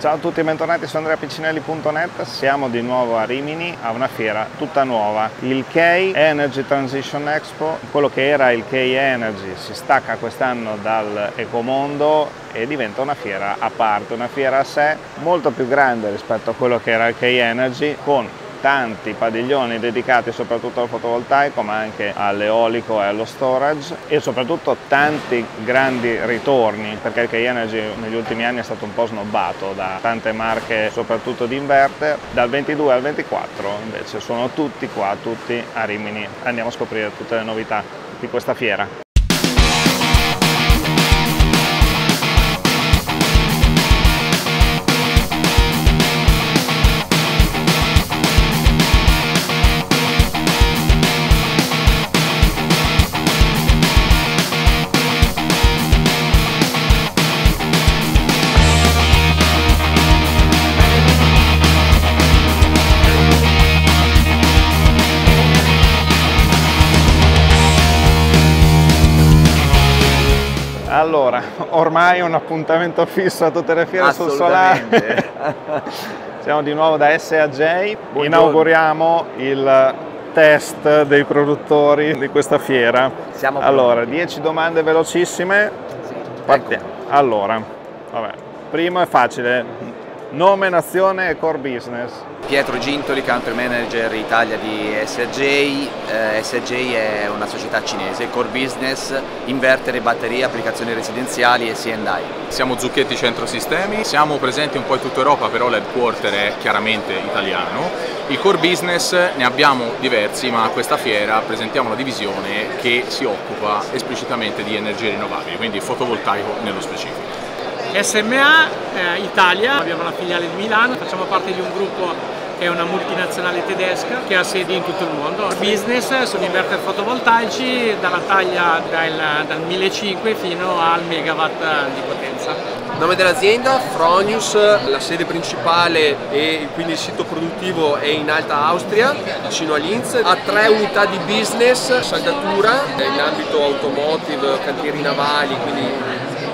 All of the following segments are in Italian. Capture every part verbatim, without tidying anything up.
Ciao a tutti e bentornati su Andrea Piccinelli punto net, siamo di nuovo a Rimini a una fiera tutta nuova. Il KEY Energy Transition Expo, quello che era il KEY Energy, si stacca quest'anno dal Ecomondo e diventa una fiera a parte, una fiera a sé, molto più grande rispetto a quello che era il KEY Energy, con tanti padiglioni dedicati soprattutto al fotovoltaico ma anche all'eolico e allo storage, e soprattutto tanti grandi ritorni, perché il KEY Energy negli ultimi anni è stato un po' snobbato da tante marche soprattutto di inverter. Dal ventidue al ventiquattro invece sono tutti qua, tutti a Rimini. Andiamo a scoprire tutte le novità di questa fiera. Allora, ormai è un appuntamento fisso a tutte le fiere sul solare. Siamo di nuovo da S A J, buongiorno. Inauguriamo il test dei produttori di questa fiera. Siamo allora, dieci domande velocissime. Sì, partiamo. Ecco. Allora, vabbè. Primo è facile, nome, nazione e core business. Pietro Gintoli, Country Manager Italia di S A J. Eh, S A J è una società cinese, core business, inverter e batterie, applicazioni residenziali e C and I. Siamo Zucchetti Centro Sistemi, siamo presenti un po' in tutta Europa, però l'headquarter è chiaramente italiano. Il core business ne abbiamo diversi, ma a questa fiera presentiamo una divisione che si occupa esplicitamente di energie rinnovabili, quindi fotovoltaico nello specifico. S M A eh, Italia, abbiamo la filiale di Milano, facciamo parte di un gruppo che è una multinazionale tedesca che ha sedi in tutto il mondo. Il business sono inverter fotovoltaici dalla taglia dal, dal millecinquecento fino al megawatt di potenza. Nome dell'azienda? Fronius, la sede principale e quindi il sito produttivo è in Alta Austria, vicino a Linz. Ha tre unità di business, saldatura, in ambito automotive, cantieri navali, quindi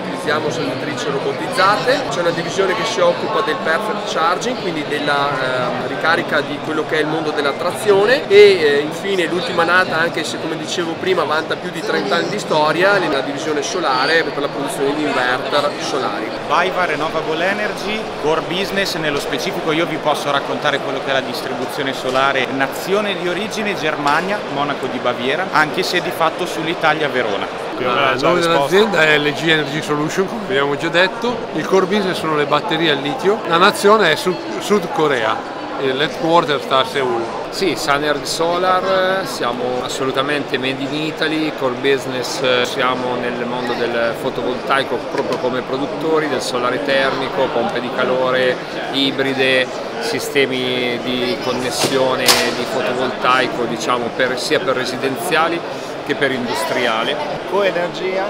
utilizziamo saldatrici robotizzate. C'è una divisione che si occupa del perfect charging, quindi della eh, ricarica di quello che è il mondo della trazione, e eh, infine l'ultima nata, anche se come dicevo prima vanta più di trenta anni di storia, nella divisione solare per la produzione di inverter solari. BayWa Renewable Energy, core business, nello specifico io vi posso raccontare quello che è la distribuzione solare, nazione di origine Germania, Monaco di Baviera, anche se di fatto sull'Italia Verona. Il nome dell'azienda è L G Energy Solution, come abbiamo già detto. Il core business sono le batterie al litio. La nazione è Sud, Sud Corea e l'headquarter sta a Seoul. Sì, Sunerg Solar, siamo assolutamente made in Italy, core business siamo nel mondo del fotovoltaico proprio come produttori, del solare termico, pompe di calore, ibride, sistemi di connessione di fotovoltaico, diciamo, per, sia per residenziali che per industriale. Coenergia,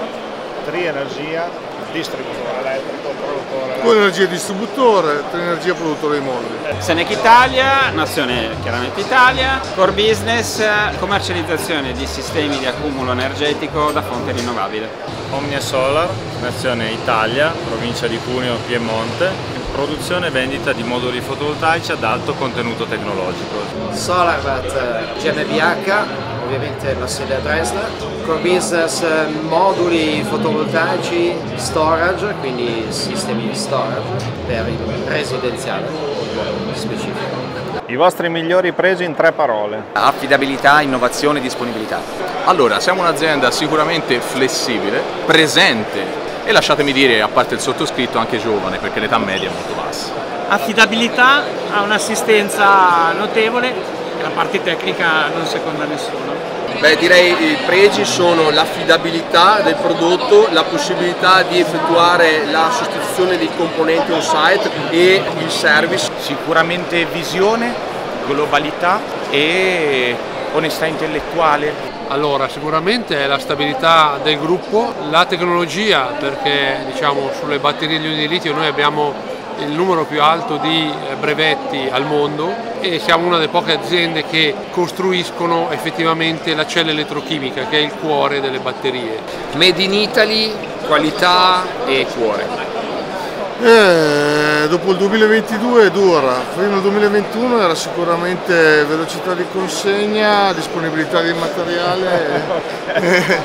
Trienergia, distributore elettrico, produttore elettrico. Coenergia distributore, Trienergia produttore di mobili. Senec Italia, nazione chiaramente Italia, core business, commercializzazione di sistemi di accumulo energetico da fonte rinnovabile. Omnia Solar, nazione Italia, provincia di Cuneo, Piemonte, produzione e vendita di moduli fotovoltaici ad alto contenuto tecnologico. Solarwatt G m b H, ovviamente la sede a Dresda, core business moduli fotovoltaici, storage, quindi sistemi di storage per il residenziale specifico. I vostri migliori pregi in tre parole? Affidabilità, innovazione e disponibilità. Allora, siamo un'azienda sicuramente flessibile, presente e lasciatemi dire, a parte il sottoscritto, anche giovane, perché l'età media è molto bassa. Affidabilità, ha un'assistenza notevole. La parte tecnica non seconda nessuno. Beh, direi i pregi sono l'affidabilità del prodotto, la possibilità di effettuare la sostituzione dei componenti on-site e il service. Sicuramente visione, globalità e onestà intellettuale. Allora, sicuramente è la stabilità del gruppo, la tecnologia, perché diciamo sulle batterie di litio noi abbiamo il numero più alto di brevetti al mondo e siamo una delle poche aziende che costruiscono effettivamente la cella elettrochimica, che è il cuore delle batterie. Made in Italy, qualità e cuore. E dopo il duemilaventidue dura, fino al duemilaventuno era sicuramente velocità di consegna, disponibilità di materiale e,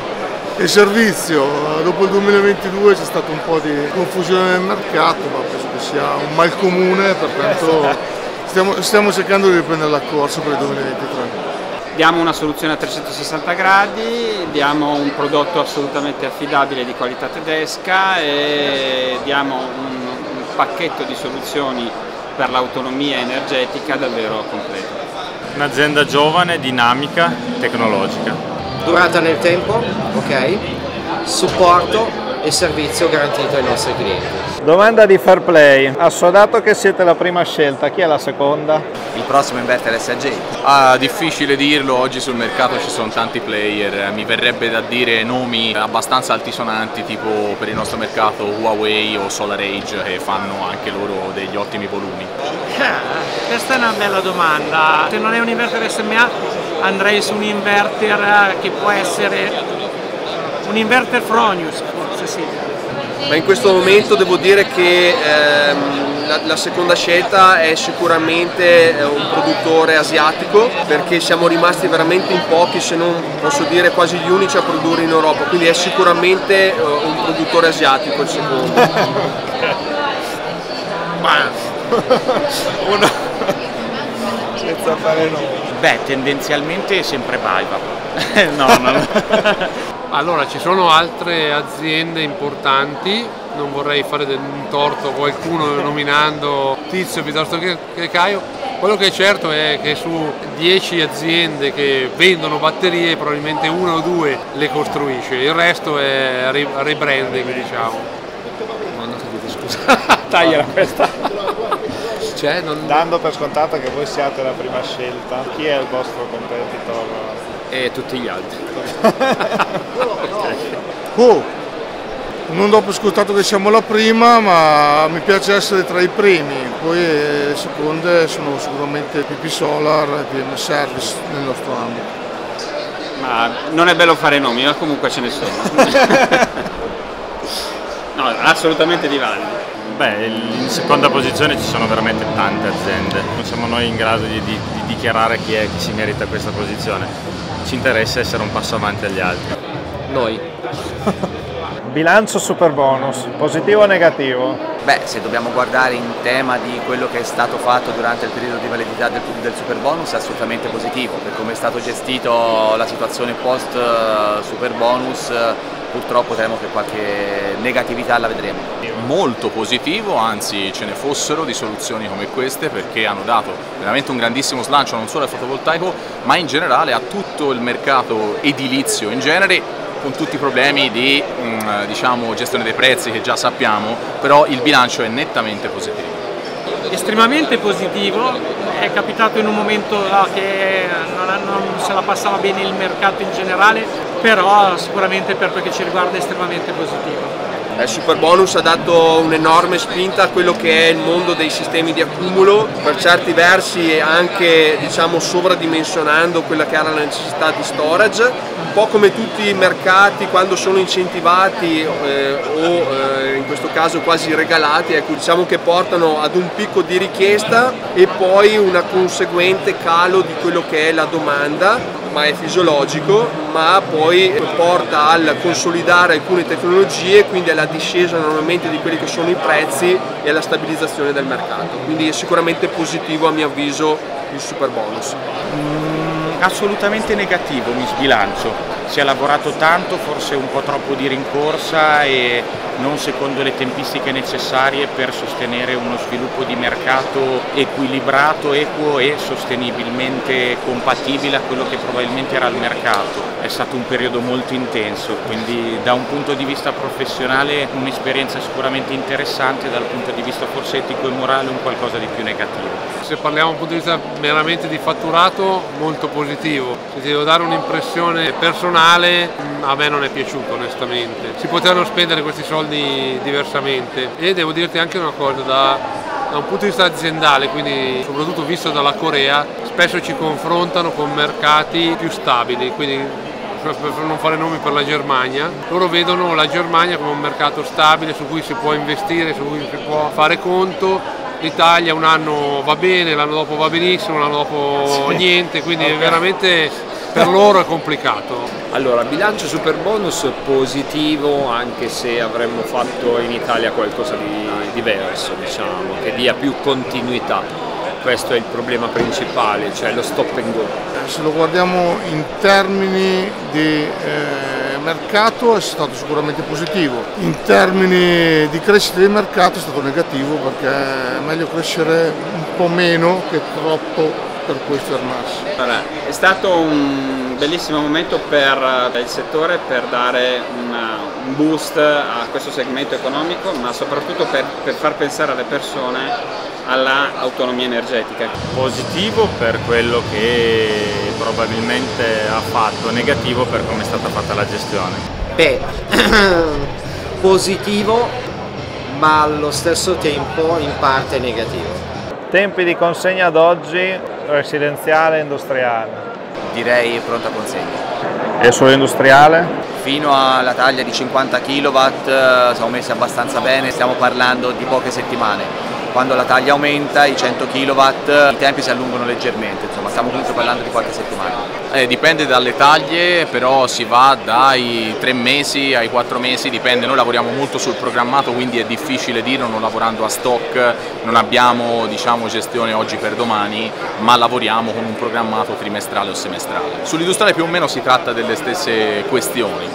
e servizio. Dopo il duemilaventidue c'è stato un po' di confusione nel mercato, ma penso che sia un mal comune, pertanto stiamo, stiamo cercando di riprendere la corsa per il duemilaventitré. Diamo una soluzione a trecentosessanta gradi, diamo un prodotto assolutamente affidabile di qualità tedesca e diamo un, un pacchetto di soluzioni per l'autonomia energetica davvero completo. Un'azienda giovane, dinamica, tecnologica. Durata nel tempo, ok, supporto e servizio garantito ai nostri clienti. Domanda di fair play, assodato che siete la prima scelta, chi è la seconda? Il prossimo inverter S A J? Ah, difficile dirlo, oggi sul mercato ci sono tanti player, mi verrebbe da dire nomi abbastanza altisonanti tipo per il nostro mercato Huawei o SolarEdge, che fanno anche loro degli ottimi volumi. Eh, questa è una bella domanda, se non è un inverter S M A andrei su un inverter che può essere un inverter Fronius, forse sì. Ma in questo momento devo dire che ehm... La, la seconda scelta è sicuramente un produttore asiatico, perché siamo rimasti veramente in pochi, se non posso dire quasi gli unici a produrre in Europa, quindi è sicuramente un produttore asiatico il secondo. Ma una... senza fare no. Beh, tendenzialmente è sempre BayWa. No, no. Allora, ci sono altre aziende importanti, non vorrei fare del torto a qualcuno nominando Tizio piuttosto che, che Caio. Quello che è certo è che su dieci aziende che vendono batterie probabilmente una o due le costruisce, il resto è rebranding, diciamo. Non ho capito, scusa. Tagliala questa. Cioè, non... Dando per scontato che voi siate la prima scelta, chi è il vostro competitor? E tutti gli altri. Oh, non do per scontato che siamo la prima, ma mi piace essere tra i primi, poi le seconde sono sicuramente P P Solar e P M Service nel nostro ambito. Ma non è bello fare nomi, ma comunque ce ne sono. No, assolutamente di valido. Beh, in seconda posizione ci sono veramente tante aziende, non siamo noi in grado di, di, di dichiarare chi è, chi si merita questa posizione, ci interessa essere un passo avanti agli altri. Noi. Bilancio Superbonus, positivo o negativo? Beh, se dobbiamo guardare in tema di quello che è stato fatto durante il periodo di validità del, del Superbonus, è assolutamente positivo, per come è stato gestito la situazione post Superbonus. Purtroppo temo che qualche negatività la vedremo. Molto positivo, anzi ce ne fossero di soluzioni come queste, perché hanno dato veramente un grandissimo slancio non solo al fotovoltaico ma in generale a tutto il mercato edilizio in genere, con tutti i problemi di diciamo, gestione dei prezzi che già sappiamo, però il bilancio è nettamente positivo. Estremamente positivo, è capitato in un momento là che non, non se la passava bene il mercato in generale, però sicuramente per quel che ci riguarda è estremamente positivo. Il Superbonus ha dato un'enorme spinta a quello che è il mondo dei sistemi di accumulo, per certi versi anche diciamo, sovradimensionando quella che era la necessità di storage, un po' come tutti i mercati quando sono incentivati eh, o eh, in questo caso quasi regalati, ecco, diciamo che portano ad un picco di richiesta e poi una conseguente calo di quello che è la domanda, ma è fisiologico, ma poi porta al consolidare alcune tecnologie, quindi alla discesa normalmente di quelli che sono i prezzi e alla stabilizzazione del mercato. Quindi è sicuramente positivo a mio avviso il Superbonus. Mm, assolutamente negativo, mi sbilancio. Si è lavorato tanto, forse un po' troppo di rincorsa e non secondo le tempistiche necessarie per sostenere uno sviluppo di mercato equilibrato, equo e sostenibilmente compatibile a quello che probabilmente era il mercato. È stato un periodo molto intenso, quindi da un punto di vista professionale un'esperienza sicuramente interessante, dal punto di vista forse etico e morale un qualcosa di più negativo. Se parliamo dal punto di vista meramente di fatturato, molto positivo. Se ti devo dare un'impressione personale, a me non è piaciuto onestamente, si potevano spendere questi soldi diversamente. E devo dirti anche una cosa, da, da un punto di vista aziendale, quindi soprattutto visto dalla Corea, spesso ci confrontano con mercati più stabili, quindi per non fare nomi, per la Germania. Loro vedono la Germania come un mercato stabile su cui si può investire, su cui si può fare conto. L'Italia un anno va bene, l'anno dopo va benissimo, l'anno dopo sì. niente, quindi okay. veramente per loro è complicato. Allora, bilancio Superbonus positivo, anche se avremmo fatto in Italia qualcosa di diverso, diciamo, che dia più continuità. Questo è il problema principale, cioè lo stop and go. Se lo guardiamo in termini di eh... mercato è stato sicuramente positivo, in termini di crescita del mercato è stato negativo perché è meglio crescere un po' meno che troppo per poi fermarsi. Allora, è stato un bellissimo momento per il settore per dare una, un boost a questo segmento economico, ma soprattutto per, per far pensare alle persone all'autonomia energetica. Positivo per quello che probabilmente ha fatto, negativo per come è stata fatta la gestione. Beh, positivo ma allo stesso tempo in parte negativo. Tempi di consegna ad oggi, residenziale e industriale. Direi pronta consegna. E solo industriale? Fino alla taglia di cinquanta chilowatt siamo messi abbastanza bene, stiamo parlando di poche settimane. Quando la taglia aumenta, i cento chilowatt, i tempi si allungano leggermente, insomma stiamo comunque parlando di qualche settimana. Eh, dipende dalle taglie, però si va dai tre mesi ai quattro mesi, dipende. Noi lavoriamo molto sul programmato, quindi è difficile dirlo, non lavorando a stock, non abbiamo, diciamo, gestione oggi per domani, ma lavoriamo con un programmato trimestrale o semestrale. Sull'industriale più o meno si tratta delle stesse questioni.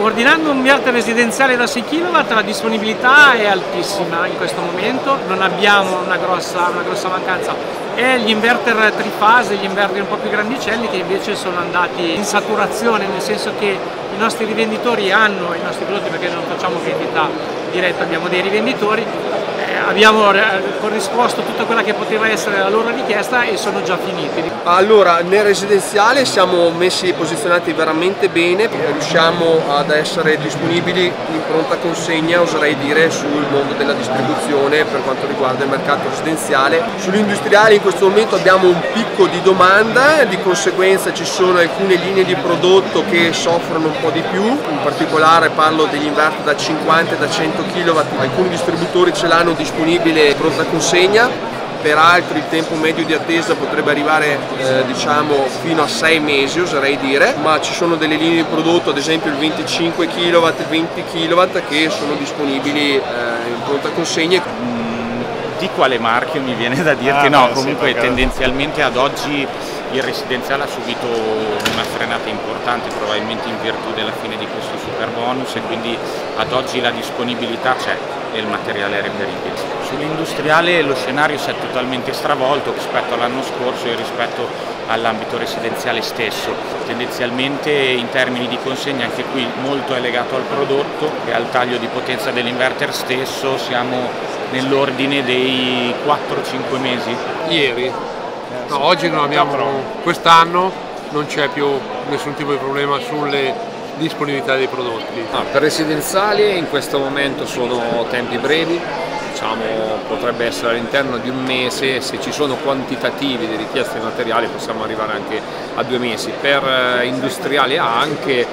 Ordinando un piatto residenziale da sei chilowatt la disponibilità è altissima in questo momento, non abbiamo una grossa, una grossa mancanza. E gli inverter trifase, gli inverter un po' più grandicelli che invece sono andati in saturazione, nel senso che i nostri rivenditori hanno, i nostri prodotti, perché non facciamo vendita diretta, abbiamo dei rivenditori, eh, abbiamo corrisposto tutta quella che poteva essere la loro richiesta e sono già finiti. Allora, nel residenziale siamo messi posizionati veramente bene, riusciamo ad essere disponibili in pronta consegna, oserei dire, sul mondo della distribuzione per quanto riguarda il mercato residenziale. Sull'industriale in questo momento abbiamo un picco di domanda, di conseguenza ci sono alcune linee di prodotto che soffrono un po' di più, in particolare parlo degli inverter da cinquanta e da cento chilowatt, alcuni distributori ce l'hanno disponibile pronta consegna. Peraltro il tempo medio di attesa potrebbe arrivare eh, diciamo fino a sei mesi, oserei dire, ma ci sono delle linee di prodotto, ad esempio il venticinque chilowatt, venti chilowatt che sono disponibili eh, in pronta consegna. Mm, di quale marchio mi viene da dirti? Ah, no, comunque tendenzialmente ad oggi il residenziale ha subito una frenata importante, probabilmente in virtù della fine di questo Superbonus, e quindi ad oggi la disponibilità c'è e il materiale è reperibile. Sull'industriale lo scenario si è totalmente stravolto rispetto all'anno scorso e rispetto all'ambito residenziale stesso. Tendenzialmente in termini di consegna anche qui molto è legato al prodotto e al taglio di potenza dell'inverter stesso, siamo nell'ordine dei quattro cinque mesi. Ieri. No, oggi non abbiamo, quest'anno non c'è più nessun tipo di problema sulle disponibilità dei prodotti. Ah, per residenziali in questo momento sono tempi brevi, diciamo potrebbe essere all'interno di un mese, se ci sono quantitativi di richieste di materiali possiamo arrivare anche a due mesi. Per industriali A anche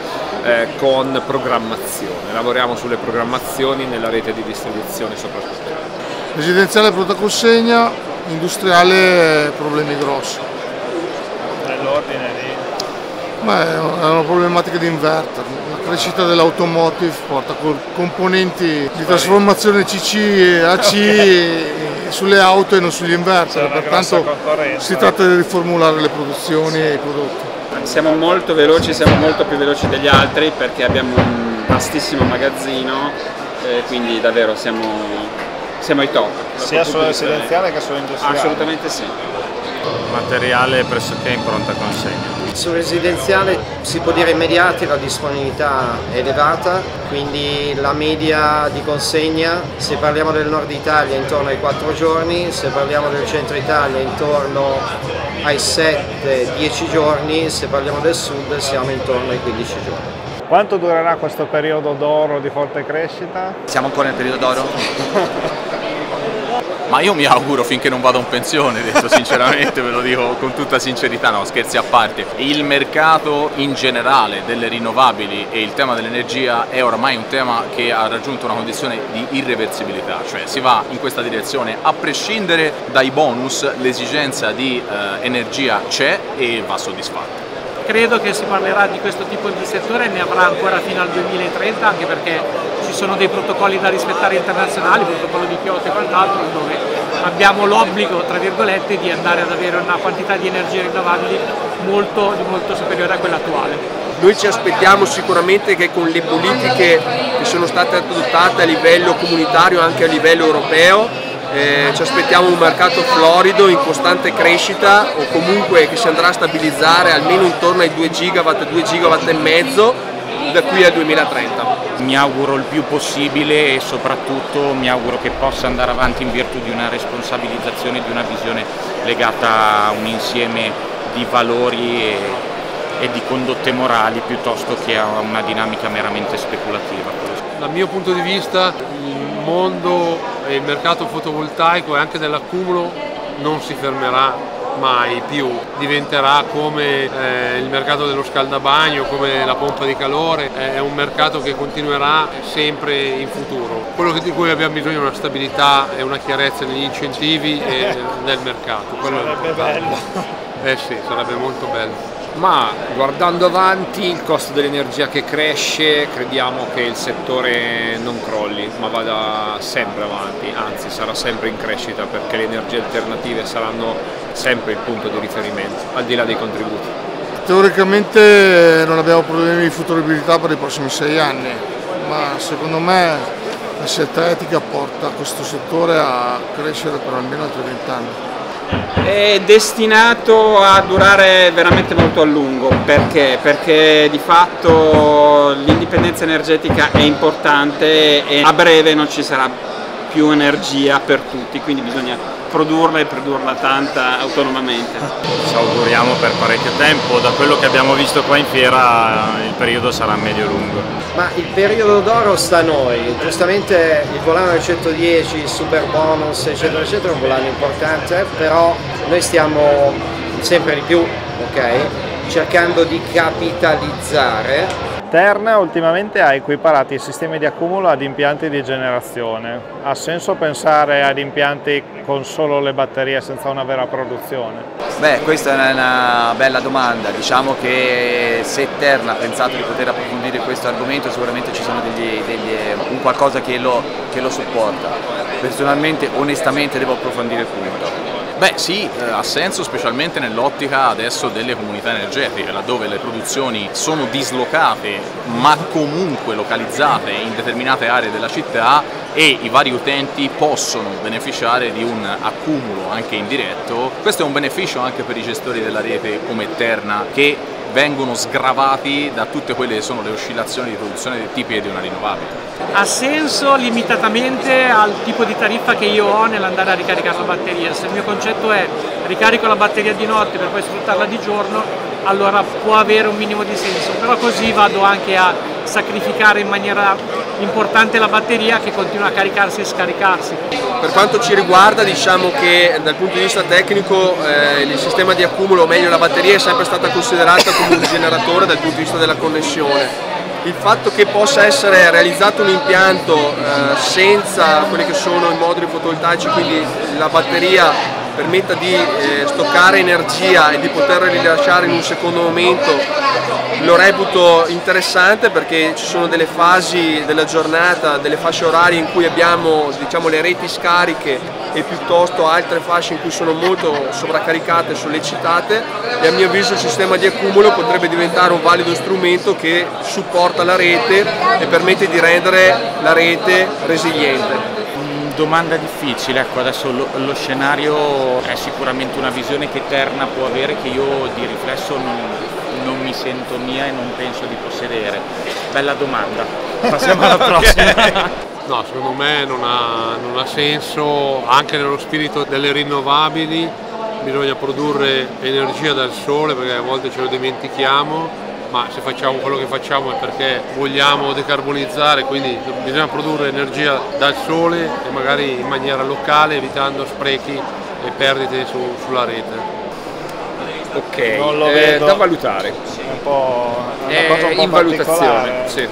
eh, con programmazione, lavoriamo sulle programmazioni nella rete di distribuzione soprattutto. Residenziale pronta consegna. Industriale problemi grossi. Nell'ordine di? Beh, è una problematica di inverter. La crescita dell'automotive porta componenti di trasformazione C C e A C okay. sulle auto e non sugli inverter, pertanto si tratta di riformulare le produzioni sì. e i prodotti. Siamo molto veloci, siamo molto più veloci degli altri perché abbiamo un vastissimo magazzino, eh, quindi davvero siamo... Siamo ai top. Sia sulla residenziale che sulla industriale? Assolutamente sì. Materiale pressoché in pronta consegna. Sul residenziale si può dire immediati, la disponibilità è elevata, quindi la media di consegna, se parliamo del nord Italia intorno ai quattro giorni, se parliamo del centro Italia intorno ai sette dieci giorni, se parliamo del sud siamo intorno ai quindici giorni. Quanto durerà questo periodo d'oro di forte crescita? Siamo ancora nel periodo d'oro? ma io mi auguro finché non vado in pensione, detto sinceramente, ve lo dico con tutta sincerità, no, scherzi a parte. Il mercato in generale delle rinnovabili e il tema dell'energia è ormai un tema che ha raggiunto una condizione di irreversibilità, cioè si va in questa direzione a prescindere dai bonus, l'esigenza di eh, energia c'è e va soddisfatta. Credo che si parlerà di questo tipo di settore e ne avrà ancora fino al duemilatrenta, anche perché ci sono dei protocolli da rispettare internazionali, il protocollo di Kyoto e quant'altro, dove abbiamo l'obbligo, tra virgolette, di andare ad avere una quantità di energie rinnovabili molto, molto superiore a quella attuale. Noi ci aspettiamo sicuramente che con le politiche che sono state adottate a livello comunitario e anche a livello europeo, eh, ci aspettiamo un mercato florido in costante crescita, o comunque che si andrà a stabilizzare almeno intorno ai due gigawatt, due gigawatt e mezzo da qui al duemilatrenta. Mi auguro il più possibile e soprattutto mi auguro che possa andare avanti in virtù di una responsabilizzazione, di una visione legata a un insieme di valori e e di condotte morali piuttosto che a una dinamica meramente speculativa. Dal mio punto di vista il mondo e il mercato fotovoltaico e anche dell'accumulo non si fermerà mai più, diventerà come eh, il mercato dello scaldabagno, come la pompa di calore, è un mercato che continuerà sempre in futuro. Quello di cui abbiamo bisogno è una stabilità e una chiarezza negli incentivi e nel mercato. Quello sarebbe bello. Eh sì, sarebbe molto bello. Ma guardando avanti, il costo dell'energia che cresce, crediamo che il settore non crolli, ma vada sempre avanti, anzi sarà sempre in crescita, perché le energie alternative saranno sempre il punto di riferimento, al di là dei contributi. Teoricamente non abbiamo problemi di futuribilità per i prossimi sei anni, ma secondo me la scelta etica porta questo settore a crescere per almeno altri vent'anni. È destinato a durare veramente molto a lungo, perché? Perché di fatto l'indipendenza energetica è importante e a breve non ci sarà più energia per tutti, quindi bisogna produrla e produrla tanta autonomamente. Ci auguriamo per parecchio tempo, da quello che abbiamo visto qua in fiera il periodo sarà medio-lungo. Ma il periodo d'oro sta a noi, giustamente il volano del centodieci, il superbonus eccetera eccetera è un volano importante, però noi stiamo sempre di più, okay, cercando di capitalizzare. Terna ultimamente ha equiparato i sistemi di accumulo ad impianti di generazione. Ha senso pensare ad impianti con solo le batterie senza una vera produzione? Beh, questa è una bella domanda. Diciamo che se Terna ha pensato di poter approfondire questo argomento, sicuramente ci sono degli, degli, un qualcosa che lo, che lo supporta. Personalmente, onestamente, devo approfondire il punto. Beh sì, eh, ha senso specialmente nell'ottica adesso delle comunità energetiche, laddove le produzioni sono dislocate ma comunque localizzate in determinate aree della città e i vari utenti possono beneficiare di un accumulo anche indiretto. Questo è un beneficio anche per i gestori della rete come Terna, che vengono sgravati da tutte quelle che sono le oscillazioni di produzione tipiche di una rinnovabile. Ha senso limitatamente al tipo di tariffa che io ho nell'andare a ricaricare la batteria. Se il mio concetto è ricarico la batteria di notte per poi sfruttarla di giorno, allora può avere un minimo di senso, però così vado anche a sacrificare in maniera importante la batteria che continua a caricarsi e scaricarsi. Per quanto ci riguarda, diciamo che dal punto di vista tecnico eh, il sistema di accumulo, o meglio la batteria, è sempre stata considerata come un generatore dal punto di vista della connessione. Il fatto che possa essere realizzato un impianto eh, senza quelli che sono i moduli fotovoltaici, quindi la batteria permetta di eh, stoccare energia e di poterla rilasciare in un secondo momento, lo reputo interessante, perché ci sono delle fasi della giornata, delle fasce orarie in cui abbiamo, diciamo, le reti scariche e piuttosto altre fasce in cui sono molto sovraccaricate, sollecitate, e a mio avviso il sistema di accumulo potrebbe diventare un valido strumento che supporta la rete e permette di rendere la rete resiliente. Domanda difficile, ecco, adesso lo, lo scenario è sicuramente una visione che Terna può avere, che io di riflesso non, non mi sento mia e non penso di possedere. Bella domanda, passiamo alla prossima. Okay. No, secondo me non ha, non ha senso, anche nello spirito delle rinnovabili bisogna produrre energia dal sole, perché a volte ce lo dimentichiamo, ma se facciamo quello che facciamo è perché vogliamo decarbonizzare, quindi bisogna produrre energia dal sole e magari in maniera locale, evitando sprechi e perdite su, sulla rete. Ok, eh, da valutare, sì. È un po' una eh, cosa un po' in valutazione, sì.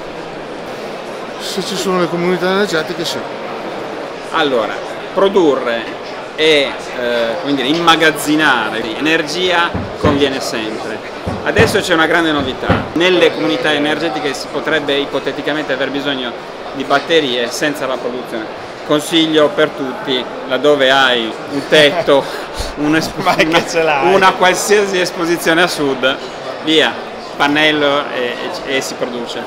Se ci sono le comunità energetiche, sì. Allora, produrre e eh, quindi immagazzinare energia conviene sempre. Adesso c'è una grande novità: nelle comunità energetiche si potrebbe ipoteticamente aver bisogno di batterie senza la produzione. Consiglio per tutti, laddove hai un tetto, un una, una qualsiasi esposizione a sud, via, pannello e, e, e si produce.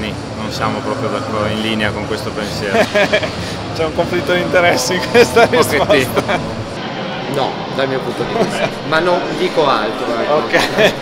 No, non siamo proprio in linea con questo pensiero. C'è un conflitto di interessi in questa risposta. No, dal mio punto di vista, ma non dico altro. Ok.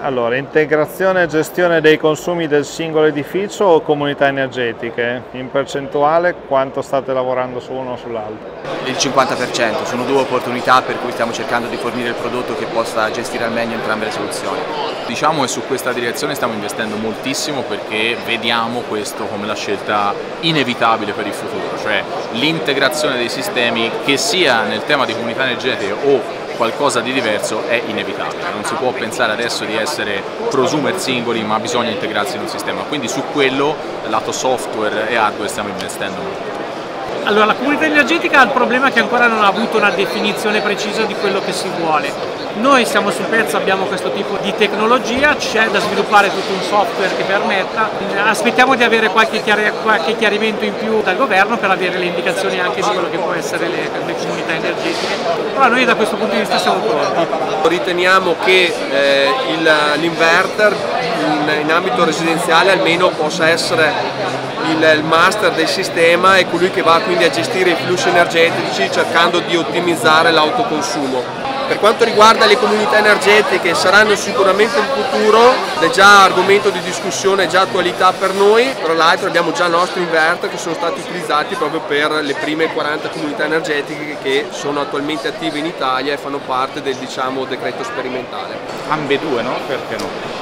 Allora, integrazione e gestione dei consumi del singolo edificio o comunità energetiche? In percentuale quanto state lavorando su uno o sull'altro? Il cinquanta per cento, sono due opportunità per cui stiamo cercando di fornire il prodotto che possa gestire al meglio entrambe le soluzioni. Diciamo che su questa direzione stiamo investendo moltissimo perché vediamo questo come la scelta inevitabile per il futuro, cioè l'integrazione dei sistemi, che sia nel tema di comunità energetiche o qualcosa di diverso, è inevitabile. Non si può pensare adesso di essere prosumer singoli, ma bisogna integrarsi in un sistema, quindi su quello, lato software e hardware, stiamo investendo molto. Allora, la comunità energetica ha il problema che ancora non ha avuto una definizione precisa di quello che si vuole. Noi siamo sul pezzo, abbiamo questo tipo di tecnologia, c'è da sviluppare tutto un software che permetta. Aspettiamo di avere qualche, chiar qualche chiarimento in più dal governo per avere le indicazioni anche di quello che può essere le, le comunità energetiche. Però noi da questo punto di vista siamo pronti. Riteniamo che eh, l'inverter in, in ambito residenziale almeno possa essere il, il master del sistema e colui che va quindi a gestire i flussi energetici cercando di ottimizzare l'autoconsumo. Per quanto riguarda le comunità energetiche, saranno sicuramente in futuro, è già argomento di discussione, già attualità per noi. Tra l'altro abbiamo già i nostri inverter che sono stati utilizzati proprio per le prime quaranta comunità energetiche che sono attualmente attive in Italia e fanno parte del, diciamo, decreto sperimentale. Ambedue, no? Perché no?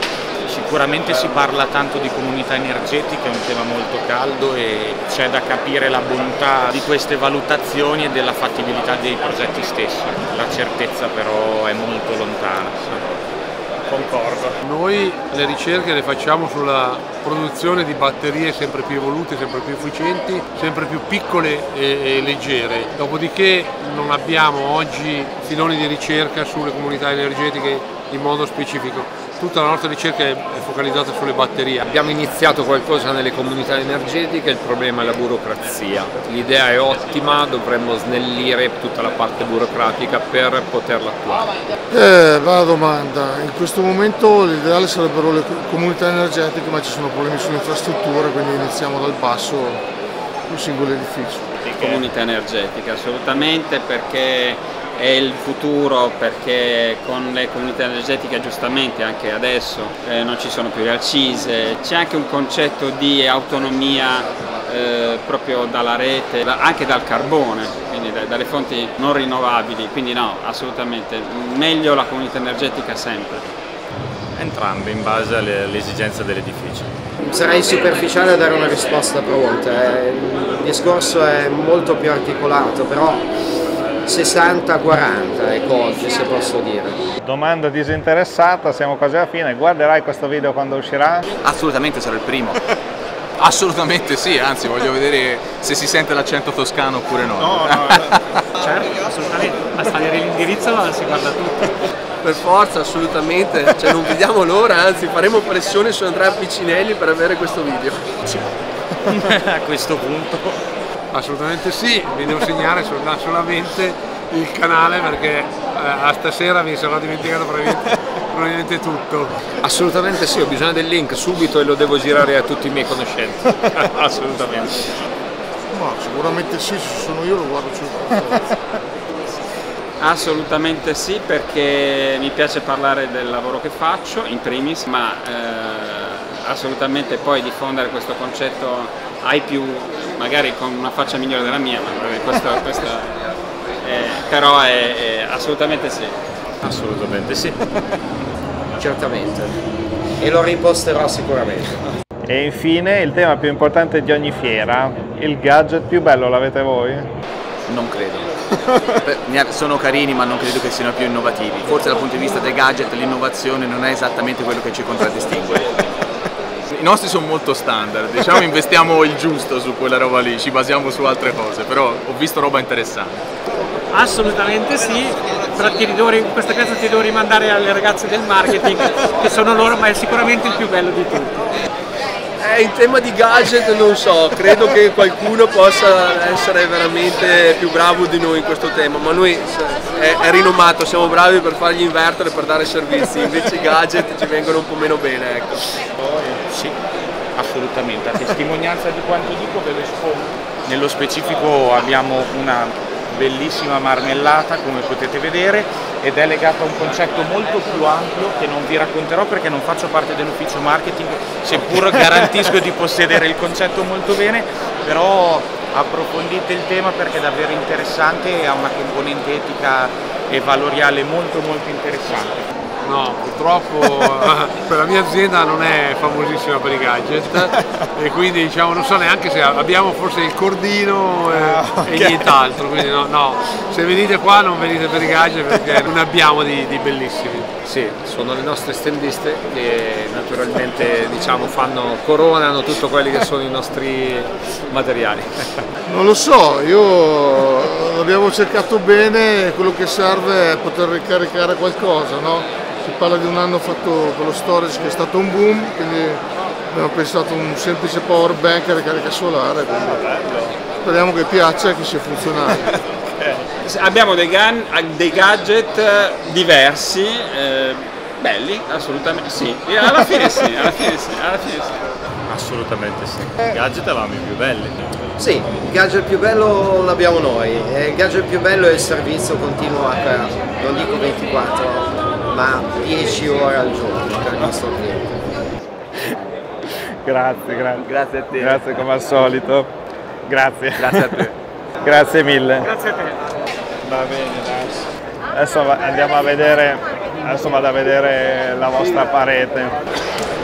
Sicuramente si parla tanto di comunità energetica, è un tema molto caldo e c'è da capire la bontà di queste valutazioni e della fattibilità dei progetti stessi. La certezza però è molto lontana. Sì. Concordo. Noi le ricerche le facciamo sulla produzione di batterie sempre più evolute, sempre più efficienti, sempre più piccole e, e leggere. Dopodiché non abbiamo oggi filoni di ricerca sulle comunità energetiche in modo specifico. Tutta la nostra ricerca è focalizzata sulle batterie. Abbiamo iniziato qualcosa nelle comunità energetiche, il problema è la burocrazia. L'idea è ottima, dovremmo snellire tutta la parte burocratica per poterla attuare. Eh, bella domanda. In questo momento l'ideale sarebbero le comunità energetiche, ma ci sono problemi sulle infrastrutture, quindi iniziamo dal basso, un singolo edificio. Comunità energetiche, assolutamente, perché è il futuro, perché con le comunità energetiche giustamente anche adesso eh, non ci sono più le accise, c'è anche un concetto di autonomia eh, proprio dalla rete, da, anche dal carbone, quindi da, dalle fonti non rinnovabili, quindi no, assolutamente, meglio la comunità energetica sempre. Entrambe in base all'esigenza dell'edificio. Sarei superficiale a dare una risposta pronta, eh. Il discorso è molto più articolato, però sessanta quaranta, ecco, oggi, se posso dire. Domanda disinteressata, siamo quasi alla fine. Guarderai questo video quando uscirà? Assolutamente, sarò il primo. Assolutamente sì, anzi voglio vedere se si sente l'accento toscano oppure no. No, no, no. Certo, assolutamente, basta avere l'indirizzo e si guarda tutto. Per forza, assolutamente, cioè non vediamo l'ora, anzi faremo pressione su Andrea Piccinelli per avere questo video. A questo punto. Assolutamente sì, vi devo segnare solamente il canale perché eh, a stasera mi sarò dimenticato probabilmente, probabilmente tutto. Assolutamente sì, ho bisogno del link subito e lo devo girare a tutti i miei conoscenti. Assolutamente. Ma sicuramente sì, se sono io lo guardo subito. Assolutamente sì, perché mi piace parlare del lavoro che faccio in primis, ma eh, assolutamente poi diffondere questo concetto ai più, magari con una faccia migliore della mia, ma questo, questo è, però è, è assolutamente sì. Assolutamente sì. Certamente. e lo riposterò sicuramente. E infine il tema più importante di ogni fiera, il gadget più bello l'avete voi? Non credo, sono carini ma non credo che siano più innovativi, forse dal punto di vista dei gadget l'innovazione non è esattamente quello che ci contraddistingue. I nostri sono molto standard, diciamo investiamo il giusto su quella roba lì, ci basiamo su altre cose, però ho visto roba interessante. Assolutamente sì, però ti devo, in questa casa ti devo rimandare alle ragazze del marketing che sono loro, ma è sicuramente il più bello di tutti. Eh, in tema di gadget non so, credo che qualcuno possa essere veramente più bravo di noi in questo tema, ma noi è, è rinomato, siamo bravi per fare gli inverter e per dare servizi, invece i gadget ci vengono un po' meno bene, ecco. Sì, assolutamente, a testimonianza di quanto dico ve lo espongo. Nello specifico abbiamo una bellissima marmellata, come potete vedere, ed è legata a un concetto molto più ampio che non vi racconterò perché non faccio parte dell'ufficio marketing, seppur garantisco di possedere il concetto molto bene, però approfondite il tema perché è davvero interessante e ha una componente etica e valoriale molto molto interessante. No, purtroppo per la mia azienda non è famosissima per i gadget e quindi diciamo non so neanche se abbiamo forse il cordino e, ah, okay. e nient'altro, quindi no, no, se venite qua non venite per i gadget perché non abbiamo di, di bellissimi. Sì, sono le nostre standiste che naturalmente diciamo fanno, coronano tutto quelli che sono i nostri materiali. Non lo so, io l'abbiamo cercato bene, quello che serve è poter ricaricare qualcosa, no? Si parla di un anno fatto con lo storage che è stato un boom, quindi abbiamo pensato a un semplice power bank a ricarica solare, quindi speriamo che piaccia e che sia funzionale. Abbiamo dei, gun, dei gadget diversi, eh, belli, assolutamente sì. Alla fine sì, alla fine sì, alla fine sì. Assolutamente sì. I gadget avevamo i più belli. Sì, il gadget più bello l'abbiamo noi, il gadget più bello è il servizio continuo a casa, non dico ventiquattro, ma dieci ore al giorno per il nostro cliente. Grazie, grazie. Grazie a te. Grazie come al solito. Grazie. Grazie a te. Grazie mille. Grazie a te. Va bene, dai. Adesso andiamo a vedere, adesso vado a vedere la vostra parete.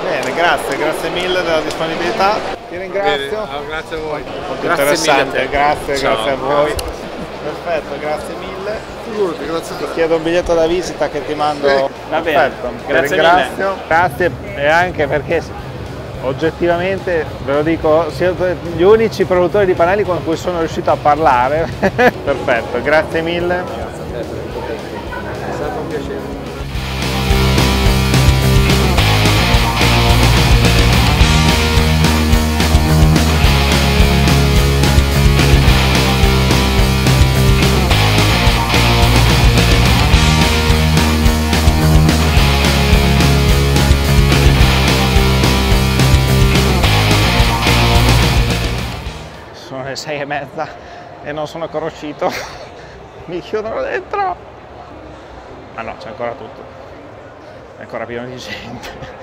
Bene, grazie, grazie mille della disponibilità. Ti ringrazio. Allora, grazie a voi. Molto interessante, grazie, ciao. Grazie a voi. Perfetto, grazie mille. Grazie. Ti chiedo un biglietto da visita che ti mando. Va bene. Perfetto, grazie, ringrazio. Grazie e anche perché oggettivamente, ve lo dico, siete gli unici produttori di pannelli con cui sono riuscito a parlare. Perfetto, grazie mille. Grazie a te per il tuo tempo. È stato un piacere. Sei e mezza e non sono ancora uscito. Mi chiudono dentro. Ah no, c'è ancora tutto, è ancora pieno di gente.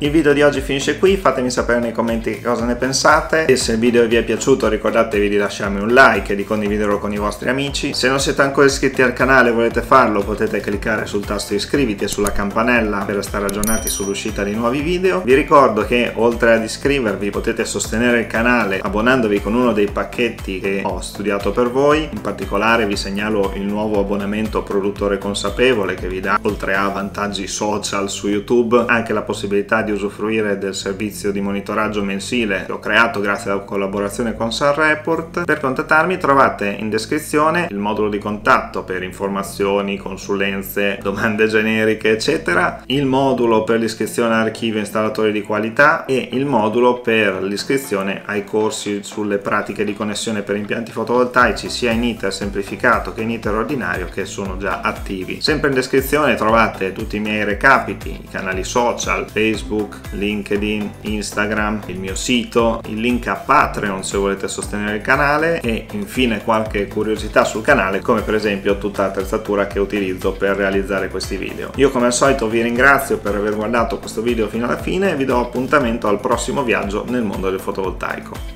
Il video di oggi finisce qui, fatemi sapere nei commenti che cosa ne pensate e se il video vi è piaciuto ricordatevi di lasciarmi un like e di condividerlo con i vostri amici. Se non siete ancora iscritti al canale e volete farlo potete cliccare sul tasto iscriviti e sulla campanella per stare aggiornati sull'uscita di nuovi video. Vi ricordo che oltre ad iscrivervi potete sostenere il canale abbonandovi con uno dei pacchetti che ho studiato per voi, in particolare vi segnalo il nuovo abbonamento produttore consapevole che vi dà, oltre a vantaggi social su YouTube, anche la possibilità di di usufruire del servizio di monitoraggio mensile che ho creato grazie alla collaborazione con SunReport. Per contattarmi trovate in descrizione il modulo di contatto per informazioni, consulenze, domande generiche eccetera, il modulo per l'iscrizione a archivio e installatori di qualità e il modulo per l'iscrizione ai corsi sulle pratiche di connessione per impianti fotovoltaici sia in iter semplificato che in iter ordinario che sono già attivi. Sempre in descrizione trovate tutti i miei recapiti, i canali social, Facebook, Facebook, LinkedIn, Instagram, il mio sito, il link a Patreon se volete sostenere il canale e infine qualche curiosità sul canale, come per esempio tutta l'attrezzatura che utilizzo per realizzare questi video. Io come al solito vi ringrazio per aver guardato questo video fino alla fine e vi do appuntamento al prossimo viaggio nel mondo del fotovoltaico.